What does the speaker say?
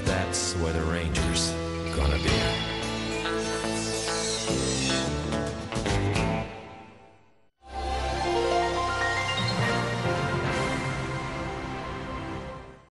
because that's where the Rangers gonna be.